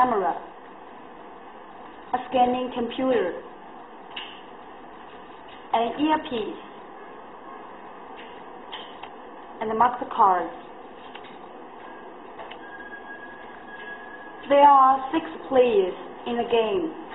camera, a scanning computer, an earpiece, and a master card. There are 6 players in the game.